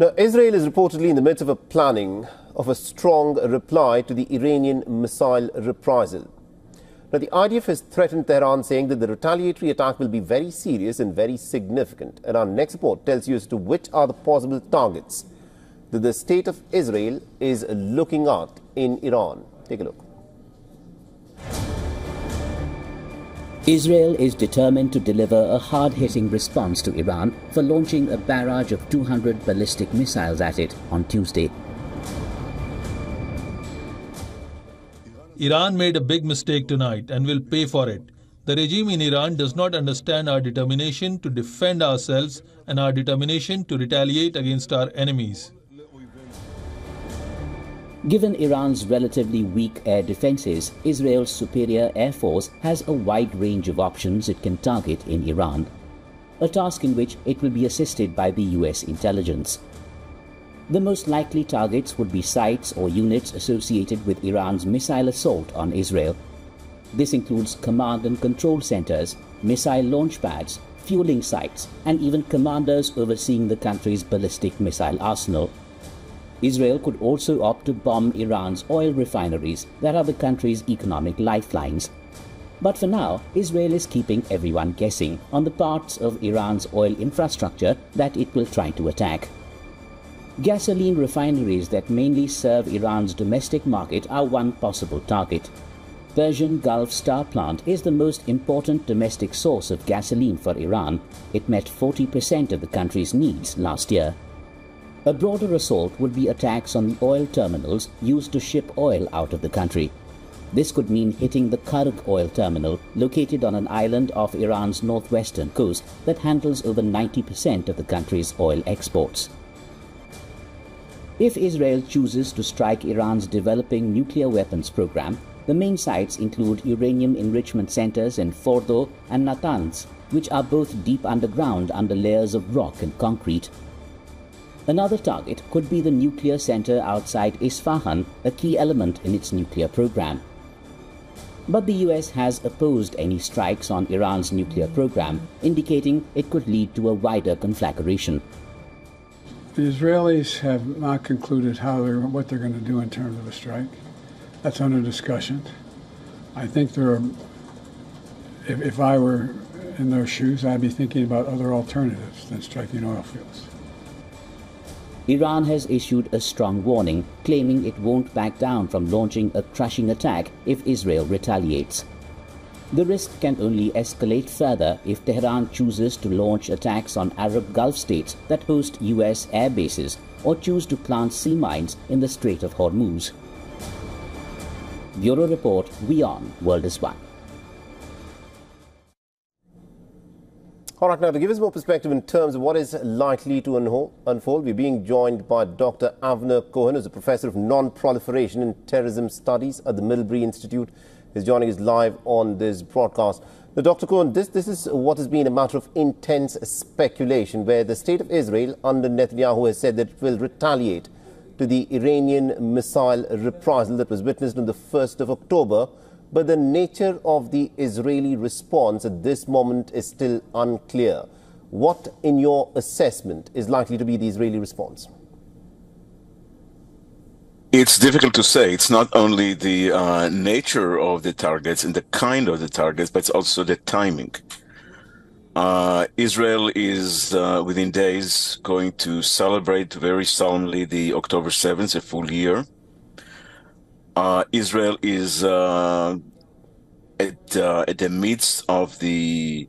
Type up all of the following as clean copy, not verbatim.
Now, Israel is reportedly in the midst of a planning of a strong reply to the Iranian missile reprisal. Now, the IDF has threatened Tehran, saying that the retaliatory attack will be very serious and very significant. And our next report tells you as to which are the possible targets that the state of Israel is looking at in Iran. Take a look. Israel is determined to deliver a hard-hitting response to Iran for launching a barrage of 200 ballistic missiles at it on Tuesday. Iran made a big mistake tonight and will pay for it. The regime in Iran does not understand our determination to defend ourselves and our determination to retaliate against our enemies. Given Iran's relatively weak air defenses, Israel's superior air force has a wide range of options it can target in Iran, a task in which it will be assisted by the US intelligence. The most likely targets would be sites or units associated with Iran's missile assault on Israel. This includes command and control centers, missile launch pads, fueling sites, and even commanders overseeing the country's ballistic missile arsenal. Israel could also opt to bomb Iran's oil refineries that are the country's economic lifelines. But for now, Israel is keeping everyone guessing on the parts of Iran's oil infrastructure that it will try to attack. Gasoline refineries that mainly serve Iran's domestic market are one possible target. Persian Gulf Star Plant is the most important domestic source of gasoline for Iran. It met 40% of the country's needs last year. A broader assault would be attacks on the oil terminals used to ship oil out of the country. This could mean hitting the Kharg oil terminal, located on an island off Iran's northwestern coast that handles over 90% of the country's oil exports. If Israel chooses to strike Iran's developing nuclear weapons program, the main sites include uranium enrichment centers in Fordo and Natanz, which are both deep underground under layers of rock and concrete. Another target could be the nuclear center outside Isfahan, a key element in its nuclear program. But the US has opposed any strikes on Iran's nuclear program, indicating it could lead to a wider conflagration. The Israelis have not concluded what they're going to do in terms of a strike. That's under discussion. I think there are, if I were in their shoes, I'd be thinking about other alternatives than striking oil fields. Iran has issued a strong warning, claiming it won't back down from launching a crushing attack if Israel retaliates. The risk can only escalate further if Tehran chooses to launch attacks on Arab Gulf states that host US air bases or choose to plant sea mines in the Strait of Hormuz. Bureau Report, WION, World is One. All right, now to give us more perspective in terms of what is likely to unfold, we're being joined by Dr. Avner Cohen, who's a professor of non-proliferation and terrorism studies at the Middlebury Institute. He's joining us live on this broadcast. Now, Dr. Cohen, this is what has been a matter of intense speculation, where the state of Israel under Netanyahu has said that it will retaliate to the Iranian missile reprisal that was witnessed on the 1st of October. But the nature of the Israeli response at this moment is still unclear. What, in your assessment, is likely to be the Israeli response? It's difficult to say. It's not only the nature of the targets and the kind of the targets, but it's also the timing. Israel is, within days, going to celebrate very solemnly the October 7th, a full year. Israel is at the midst of the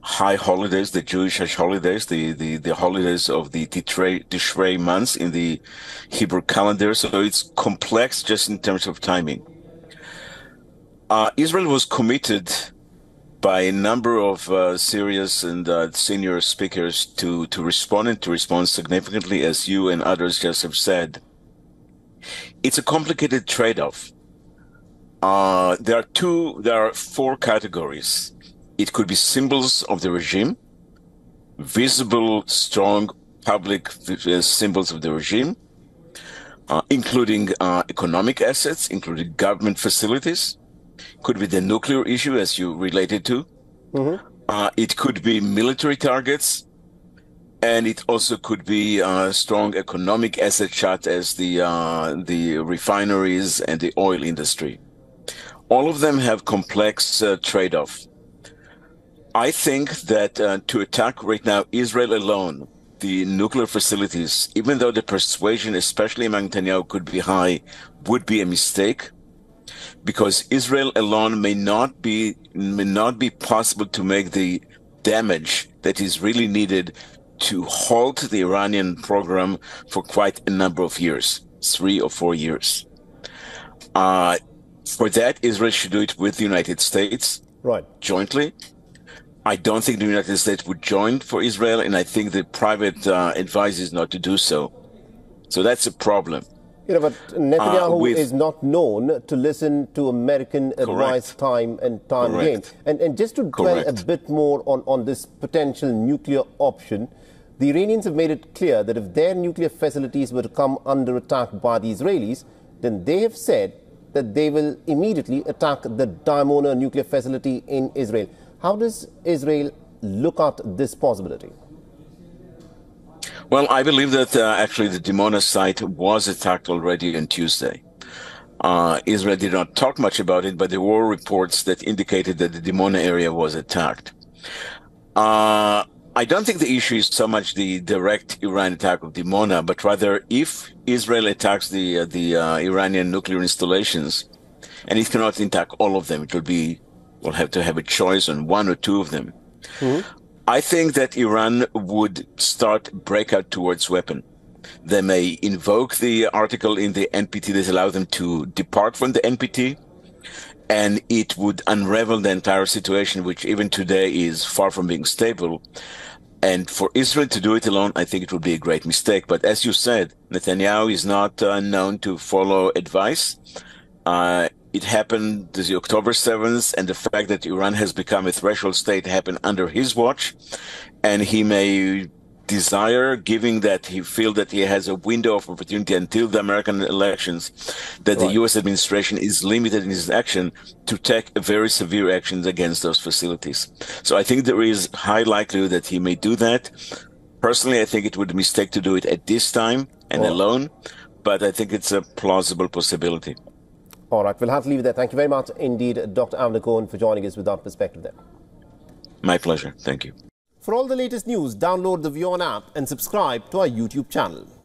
high holidays, the Jewish holidays, the holidays of the Tishrei months in the Hebrew calendar. So it's complex just in terms of timing. Israel was committed by a number of serious and senior speakers to respond and to respond significantly, as you and others just have said. It's a complicated trade-off. There are four categories. It could be symbols of the regime, visible, strong, public symbols of the regime, including economic assets, including government facilities. Could be the nuclear issue, as you related to. Mm-hmm. It could be military targets. And it also could be a strong economic asset, such as the refineries and the oil industry. All of them have complex trade-off. I think that to attack right now Israel alone, the nuclear facilities, even though the persuasion, especially among Netanyahu, could be high, would be a mistake, because Israel alone may not be possible to make the damage that is really needed to halt the Iranian program for quite a number of years, 3 or 4 years. For that, Israel should do it with the United States, right, jointly. I don't think the United States would join for Israel, and I think the private advice is not to do so. So that's a problem. You know, but Netanyahu is not known to listen to American advice time and time again. And just to dwell a bit more on this potential nuclear option, the Iranians have made it clear that if their nuclear facilities were to come under attack by the Israelis, then they have said that they will immediately attack the Dimona nuclear facility in Israel. How does Israel look at this possibility? Well, I believe that actually the Dimona site was attacked already on Tuesday. Israel did not talk much about it, but there were reports that indicated that the Dimona area was attacked. I don't think the issue is so much the direct Iran attack of Dimona, but rather if Israel attacks the Iranian nuclear installations, and it cannot attack all of them, it will have to have a choice on 1 or 2 of them. Mm-hmm. I think that Iran would start breakout towards weapon. They may invoke the article in the NPT that allows them to depart from the NPT, and it would unravel the entire situation, which even today is far from being stable. And for Israel to do it alone, I think it would be a great mistake. But as you said, Netanyahu is not known to follow advice. It happened the October 7th, and the fact that Iran has become a threshold state happened under his watch, and he may desire, given that he feels that he has a window of opportunity until the American elections, that the U.S. administration is limited in his action, to take very severe actions against those facilities. So I think there is high likelihood that he may do that. Personally, I think it would be a mistake to do it at this time and alone, but I think it's a plausible possibility. All right, we'll have to leave it there. Thank you very much indeed, Dr. Avner Cohen, for joining us with that perspective there. My pleasure. Thank you. For all the latest news, download the WION app and subscribe to our YouTube channel.